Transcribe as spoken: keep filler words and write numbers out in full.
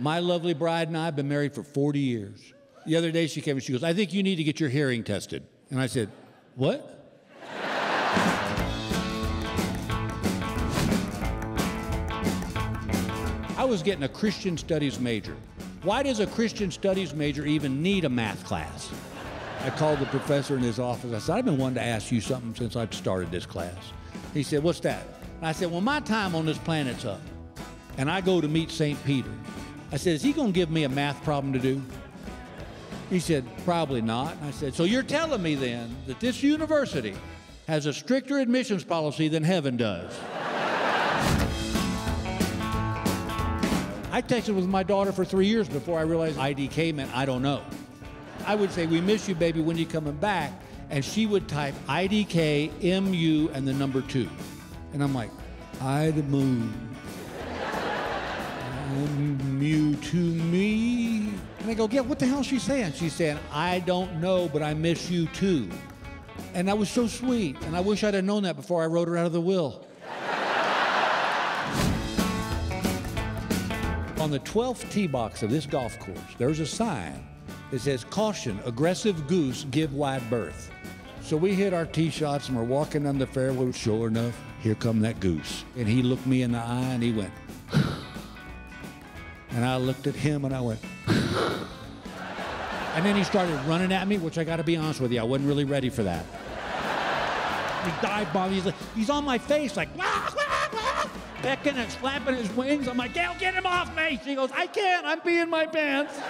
My lovely bride and I have been married for forty years. The other day she came and she goes, I think you need to get your hearing tested. And I said, what? I was getting a Christian studies major. Why does a Christian studies major even need a math class? I called the professor in his office. I said, I've been wanting to ask you something since I've started this class. He said, what's that? And I said, well, my time on this planet's up, and I go to meet Saint Peter. I said, is he gonna give me a math problem to do? He said, probably not. And I said, so you're telling me then that this university has a stricter admissions policy than heaven does. I texted with my daughter for three years before I realized I D K meant I don't know. I would say, we miss you, baby, when you coming back? And she would type I D K M U and the number two. And I'm like, I the moon. Mu to me. And I go, yeah, what the hell is she saying? She's saying, I don't know, but I miss you too. And that was so sweet. And I wish I'd have known that before I wrote her out of the will. On the twelfth tee box of this golf course, there's a sign that says, caution, aggressive goose, give wide berth. So we hit our tee shots and we're walking down the fairway. Sure enough, here come that goose. And he looked me in the eye and he went, and I looked at him and I went, and then he started running at me, which I gotta be honest with you, I wasn't really ready for that. He dive bombed, he's like, he's on my face, like, wah, wah, wah, beckoning and slapping his wings. I'm like, Dale, get him off me. She goes, I can't, I'm being my pants.